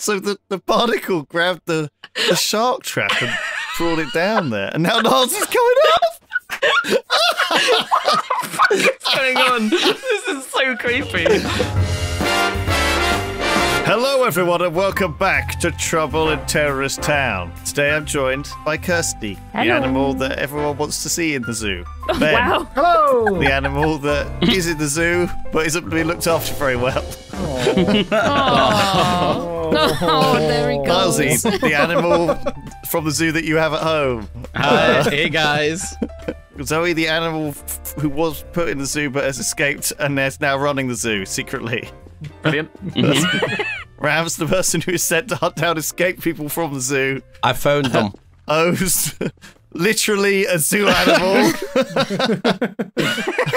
So the barnacle grabbed the shark trap and brought it down there, and now Niles is going off. What the fuck is going on? This is so creepy. Hello everyone and welcome back to Trouble in Terrorist Town. Today I'm joined by Kirsty, the animal that everyone wants to see in the zoo. Ben, wow. Hello. The animal that is in the zoo but isn't being looked after very well. Oh, there he goes. Nilesy, the animal from the zoo that you have at home. Hi, hey guys. Zoey, the animal who was put in the zoo but has escaped and is now running the zoo secretly. Brilliant. Ram's the person who is sent to hunt down escaped people from the zoo. I phoned them. O's literally a zoo animal.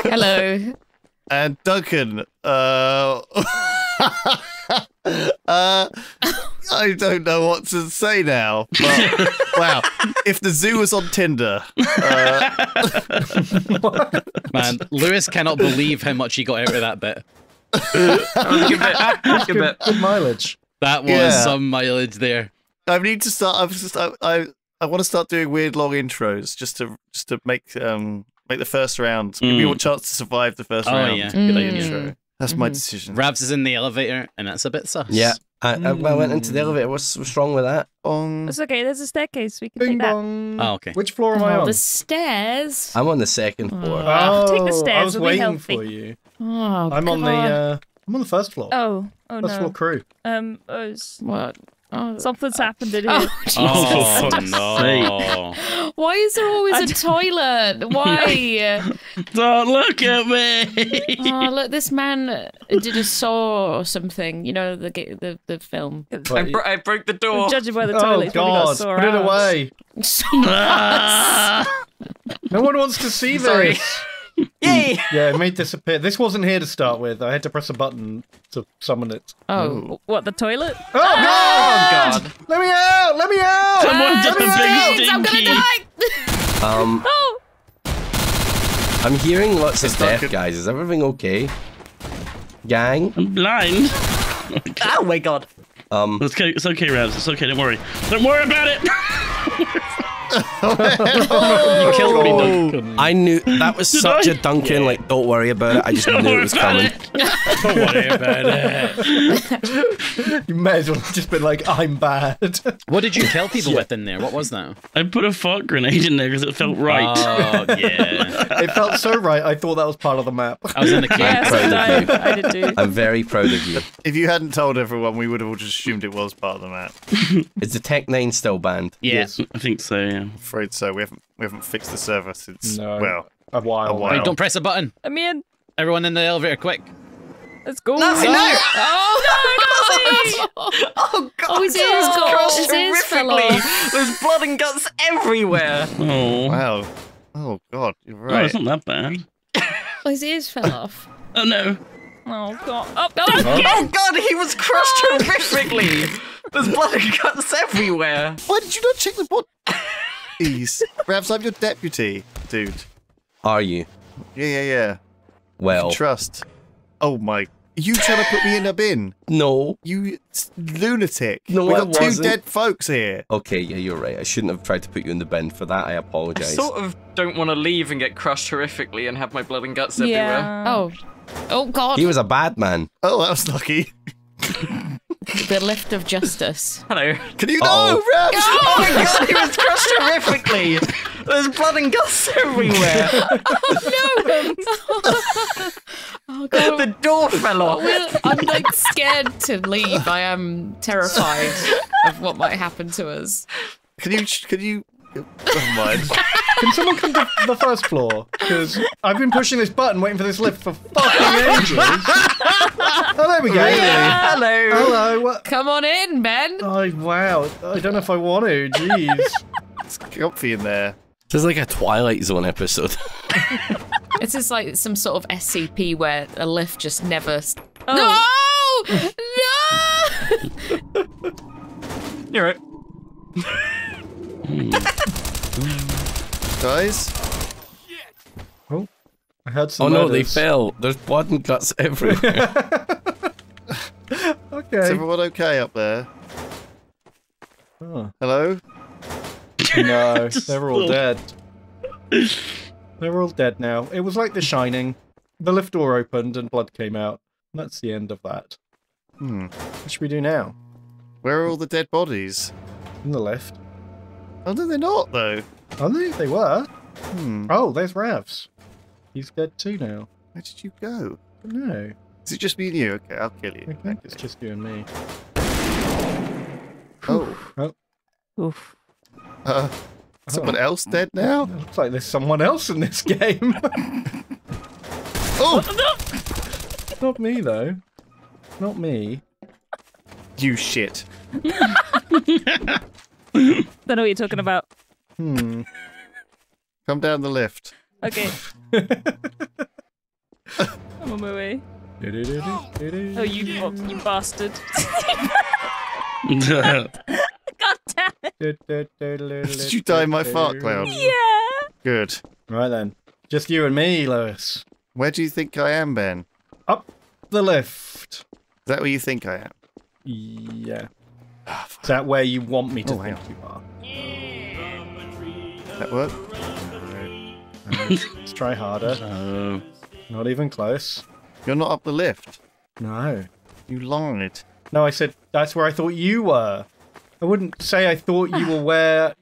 Hello. And Duncan. I don't know what to say now. But, wow. If the zoo was on Tinder. Man, Lewis cannot believe how much he got out of that bit. Good mileage. That was some mileage there. I need to start. I want to start doing weird long intros just to make the first round. Give me a chance to survive the first round. Yeah. Good intro. That's my decision. Rabs is in the elevator, and that's a bit sus. Yeah. I went into the elevator. What's wrong with that? It's okay. There's a staircase. We can take that. Oh, okay. Which floor am I on? The stairs. I'm on the second floor. Oh, take the stairs. I was waiting for you. Oh, I'm on the. I'm on the first floor. Oh, that's no. That's crew. What? Oh, something's happened in here. Oh no! Why is there always a toilet? Why? Don't look at me! Oh look, this man did a Saw or something. You know the film. I broke the door. Judging by the toilet, it's probably got a saw. Put it away! No one wants to see this. Yay! Yeah, it may disappear. This wasn't here to start with. I had to press a button to summon it. What, the toilet? Oh, no! Oh, God! Let me out! Let me out! Someone did the big stinky! I'm gonna die! I'm hearing lots of death, guys. Is everything okay? Gang? I'm blind. Oh, my God. It's okay, Rabs. It's okay, don't worry. Don't worry about it! You killed me, Duncan. I knew that was such a Duncan. Like, don't worry about it. I just knew it was coming. Don't worry about it. You may as well have just been like, I'm bad. What did you kill people with in there? What was that? I put a fart grenade in there because it felt right. Oh yeah. It felt so right. I thought that was part of the map. I was in the queue. I did too. I'm very proud of you. If you hadn't told everyone, we would have all just assumed it was part of the map. Is the Tech 9 still banned? Yeah, yes, I think so. Yeah. I'm afraid so. We haven't fixed the server since a while. Wait, don't press a button. I'm in. Everyone in the elevator, quick. Let's go. No. Oh no! Oh God! Oh, his ears fell off. There's blood and guts everywhere. Oh wow! Oh God! You're right. Oh, it's not that bad. Oh, his ears fell off. Oh no! Oh God! Oh God! He was crushed horrifically. There's blood and guts everywhere. Why did you not check the board? Please, Rabs, I'm your deputy, dude. Are you? Yeah. Well, trust. Oh my! You trying to put me in a bin? No. You lunatic! No, we got two dead folks here. Okay, yeah, you're right. I shouldn't have tried to put you in the bin for that. I apologize. I sort of don't want to leave and get crushed horrifically and have my blood and guts everywhere. Oh God! He was a bad man. Oh, that was lucky. The lift of justice. Hello. Can you know, Rabs? Oh my God, he was crushed horrifically. There's blood and guts everywhere. Oh no! Oh God. The door fell off. I'm like scared to leave. I am terrified of what might happen to us. Can you? Never mind. Can someone come to the first floor? Because I've been pushing this button, waiting for this lift for fucking ages. Oh, there we go. Really? Hello. What? Come on in, Ben. Oh, wow. I don't know if I want to. Jeez. It's comfy in there. This is like a Twilight Zone episode. This is like some sort of SCP where a lift just never... Oh. No! No! You're right. Guys? Oh, I heard some murders. No, they fell. There's blood and guts everywhere. Okay. Is everyone okay up there? Oh. Hello? No, they're all dead. They're all dead now. It was like The Shining. The lift door opened and blood came out. That's the end of that. Hmm. What should we do now? Where are all the dead bodies? In the lift. Oh, no, they're not, though. Oh, no, they were. Hmm. Oh, there's Ravs. He's dead too now. Where did you go? I don't know. Is it just me and you? Okay, I'll kill you. I think it's just you and me. Oh. Oh. Oof. Someone else dead now? It looks like there's someone else in this game. Oh! Not me, though. Not me. You shit. Don't know what you're talking about. Hmm. Come down the lift. Okay. I'm on my way. Oh, you bastard. God damn it. Did you die in my fart cloud? Yeah. Good. Right then. Just you and me, Lewis. Where do you think I am, Ben? Up the lift. Is that where you think I am? Yeah. Oh, is that where you want me to think you are? Yeah. That work? Let's try harder. No. Not even close. You're not up the lift. No. You lied. No, I said that's where I thought you were. I wouldn't say I thought you were where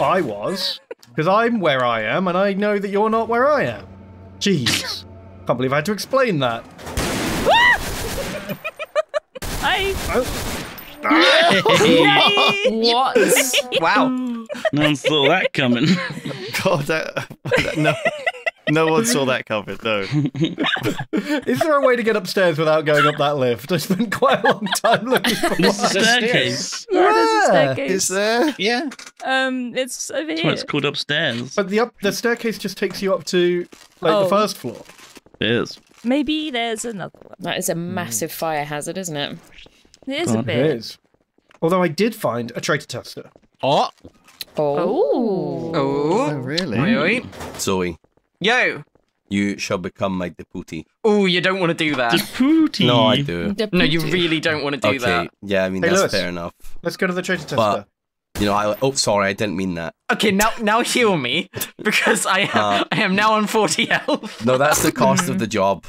I was, because I'm where I am, and I know that you're not where I am. Jeez. Can't believe I had to explain that. Hi. Oh. What? Wow. No one saw that coming. God, no one saw that coming, no. Is there a way to get upstairs without going up that lift? I spent quite a long time looking for one. There's a staircase. Yeah, there's a staircase. Is there? Yeah. It's over here. That's why it's called upstairs. But the staircase just takes you up to, like, the first floor. It is. Maybe there's another one. That is a massive fire hazard, isn't it? It is a bit. It is. Although I did find a traitor tester. Oh. Oh. Oh, really? Oi, oi. Zoey. Yo. You shall become my deputy. Oh, you don't want to do that. Deputy. No, I do. Deputy. No, you really don't want to do that. Yeah, I mean, that's Lewis, fair enough. Let's go to the traitor tester. But, you know, oh, sorry, I didn't mean that. Okay, now heal me, because I am now on 40 health. No, that's the cost of the job.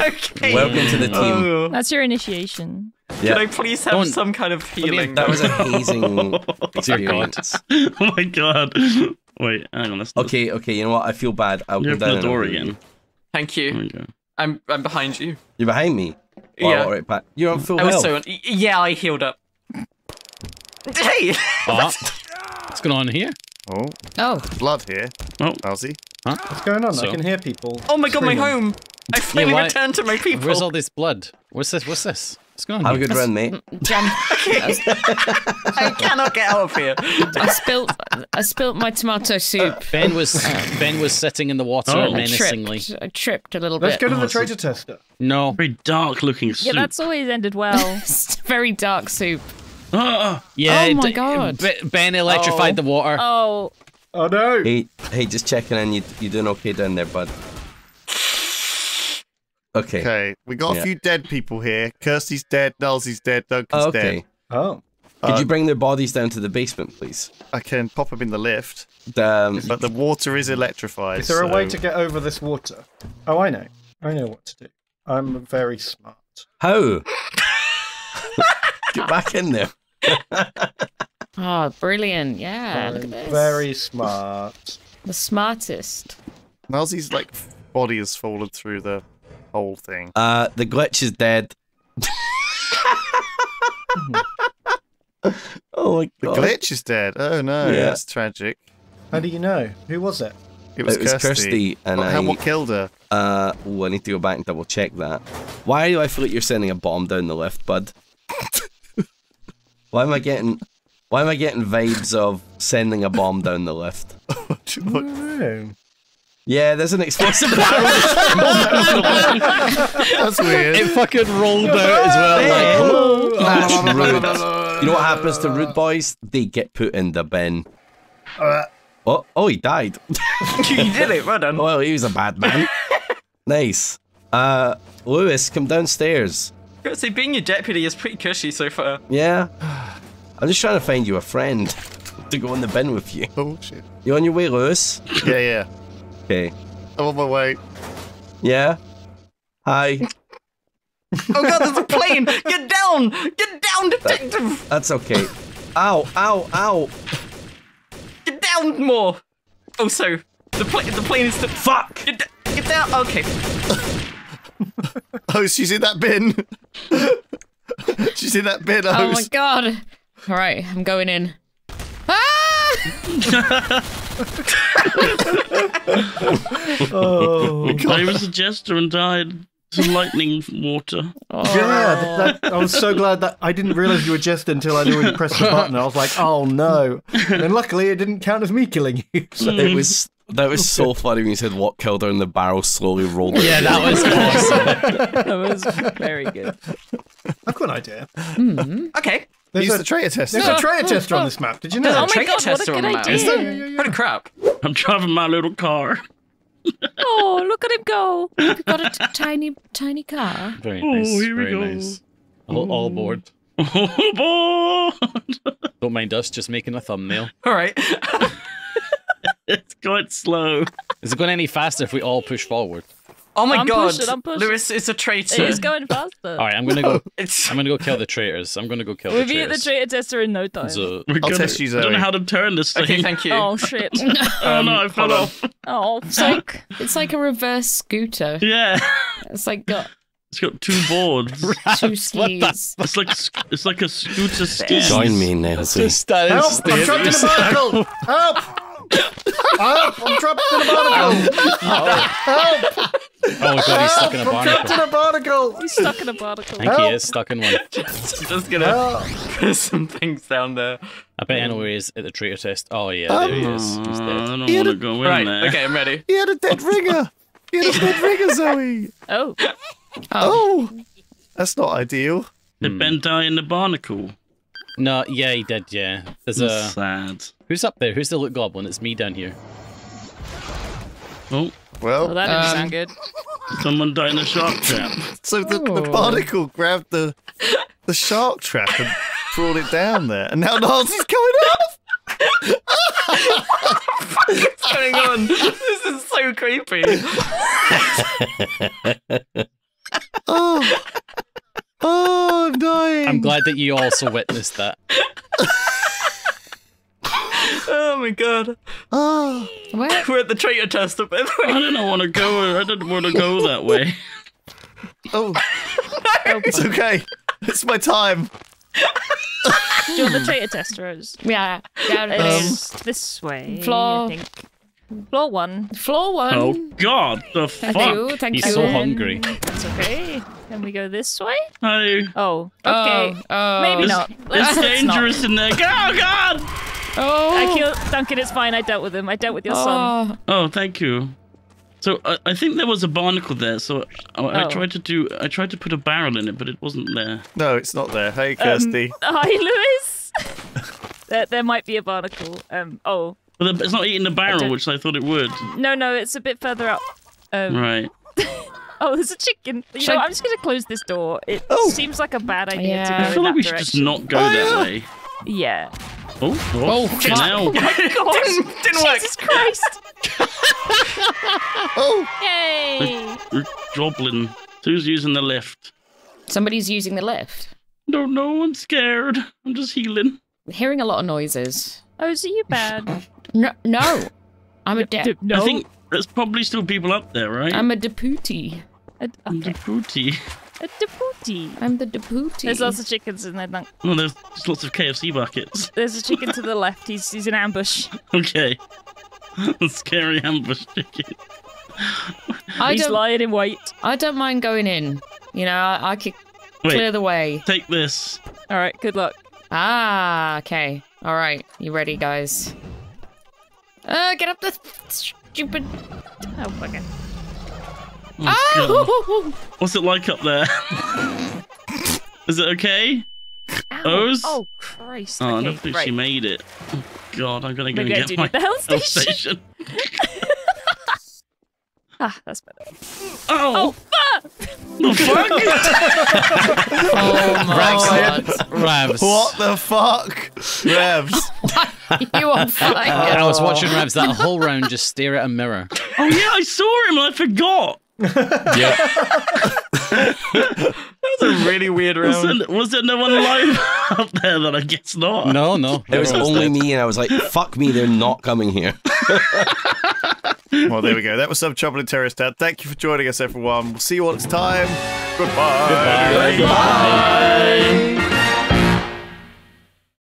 Okay. Welcome to the team. That's your initiation. Yeah. Can I please have some kind of healing? That was a hazing experience. Oh my god. Wait, hang on. Okay, you know what? I feel bad. I'll go down the door again. Thank you. I'm behind you. You're behind me? Wow, yeah. All right, Pat. You're on full health. Yeah, I healed up. Hey! What's going on here? Oh. Oh. Blood here. Oh. Lousy. Huh? What's going on? I can hear people. Oh my god, my home! I finally returned to my people! Where's all this blood? What's this? What's going on? Have a good run, mate. I cannot get out of here. I spilt my tomato soup. Ben was sitting in the water menacingly. I tripped a little bit. Let's go to the traitor tester. No. Very dark looking soup. Yeah, that's always ended well. Very dark soup. Yeah, oh my god. Ben electrified the water. Oh. Oh no. Hey, just checking in. You doing okay down there, bud? Okay. Okay. We got a few dead people here. Kirsty's dead. Nilsy's dead. Duncan's dead. Oh. Could you bring their bodies down to the basement, please? I can pop them in the lift. But the water is electrified. Is there a way to get over this water? Oh, I know. I know what to do. I'm very smart. How? Get back in there. Oh, brilliant. Yeah, look at this. Very smart. The smartest. Nilsy's, like, body has fallen through the whole thing. The glitch is dead. Oh my god. The glitch is dead. Oh no, that's tragic. How do you know? Who was it? It was Kirsty. And what killed her? I need to go back and double check that. Why do I feel like you're sending a bomb down the lift, bud? Why am I getting vibes of sending a bomb down the lift? No. Yeah, there's an explosive barrel. That's weird. It fucking rolled out as well. Like, that's rude. You know what happens to rude boys? They get put in the bin. Oh, he died. He did it, well done. Well, he was a bad man. Nice. Lewis, come downstairs. So being your deputy is pretty cushy so far. Yeah. I'm just trying to find you a friend to go in the bin with you. Oh, shit. You on your way, Lewis? Yeah, yeah. Okay. I'm on my way. Yeah? Hi. Oh, God, there's a plane! Get down! Get down, detective! That's okay. Ow, ow, ow. Get down more! Oh, so, the plane is the- Fuck! Get down! Okay. Oh, she's in that bin! She's in that bin, oh. Oh, my God. All right, I'm going in. Oh, I was a jester and died to lightning water. Oh. Yeah, I was so glad that I didn't realize you were jester until I'd already pressed the button. I was like, oh no. And luckily it didn't count as me killing you. So. That was so funny when you said what killed her and the barrel slowly rolled. Yeah, that was awesome. That was very good. I've got an idea. Mm. Okay. There's a traitor tester. There's a traitor tester on this map. Did you know? Oh my God, what a good idea. Is there? Yeah. What a crap. I'm driving my little car. Oh, look at him go. We've got a tiny, tiny car. Very nice. Oh, here we go. Nice. All aboard. All aboard. Don't mind us just making a thumbnail. All right. It's quite slow. Is it going any faster if we all push forward? Oh my God, pushing. Lewis is a traitor. He's going faster. All right, I'm gonna go kill the traitors. I'm gonna go kill the traitors. We'll be at the traitor tester in no time. So, I don't know how to turn this thing. Okay, thank you. Oh shit. Oh no, I fell off. Oh, fuck. It's like a reverse scooter. Yeah. It's like got. It's got two boards. Two skis. It's like a scooter ski. Join me, Nilesy. Help! I'm trapped in a barnacle. Help! Help! I'm trapped in a barnacle. Help! Help! Oh my God, he's stuck in a barnacle. I'm trapped in a barnacle. He's stuck in a barnacle. I think he is stuck in one. Just gonna put some things down there. I bet Anyway is at the traitor test. Oh yeah, there he is. He's dead. I don't want to go in there. Okay, I'm ready. He had a dead ringer. He had a dead ringer, Zoey. Oh. Oh. That's not ideal. Did Ben die in the barnacle? No, yeah, he did, yeah. There's a... sad. Who's up there? Who's the loot goblin? It's me down here. Oh. Well, that didn't sound good. Someone died in a shark trap. So the barnacle grabbed the shark trap and brought it down there, and now Nilesy going off. What the fuck is going on? This is so creepy. Oh, I'm dying. I'm glad that you also witnessed that. Oh my God! Oh, what? We're at the traitor tester. By the way. I didn't want to go. I didn't want to go that way. Oh, no. It's okay. It's my time. Do you want the traitor tester? Yeah, yeah. It is this way. Floor, I think. Floor one. Oh God, the fuck! Thank you. He's so hungry. That's okay. Can we go this way? No. Oh, okay. Maybe not. It's dangerous in there. Oh God! Oh. I killed Duncan, it's fine, I dealt with him. I dealt with your son. Oh, thank you. So, I think there was a barnacle there, so I tried to put a barrel in it, but it wasn't there. No, it's not there. Hey, Kirsty. Hi, Lewis. there might be a barnacle. But it's not eating the barrel, which I thought it would. No, it's a bit further up. Right. Oh, there's a chicken. You know, I'm just going to close this door. It seems like a bad idea to go in that direction. I feel like we should just not go that way. Yeah. Oh, my God. Didn't work. Jesus Christ. Oh. Yay. The goblin. Who's using the lift? Somebody's using the lift. No, I'm scared. I'm just healing. Hearing a lot of noises. Oh, is you bad? No. I'm a dead. No. I think there's probably still people up there, right? I'm a deputy. I'm a deputy. A deputy. I'm the deputy. There's lots of chickens in there. Oh, there's lots of KFC buckets. There's a chicken to the left. He's in ambush. Okay. A scary ambush chicken. He's lying in wait. I don't mind going in. You know, I could clear the way. Take this. All right, good luck. Ah, okay. All right, you ready, guys? Get up the stupid... Oh, fuck it. Oh! What's it like up there? Is it okay? O's? Oh, Christ. Oh, okay, I don't think she made it. Oh, God, I'm going to go and get my health station. Ah, that's better. Oh! Oh, fuck! The fuck? Oh, my God. What the fuck? Revs. You on fire. And I was watching Revs that whole round just stare at a mirror. Oh, yeah, I saw him and I forgot. Yeah. That was a really weird round. Was there no one live up there? Then I guess not. No. It was only me, and I was like, fuck me, they're not coming here. Well, there we go. That was some Trouble in Terrorist Town. Thank you for joining us, everyone. We'll see you all next time. Goodbye. Goodbye. Goodbye. Goodbye.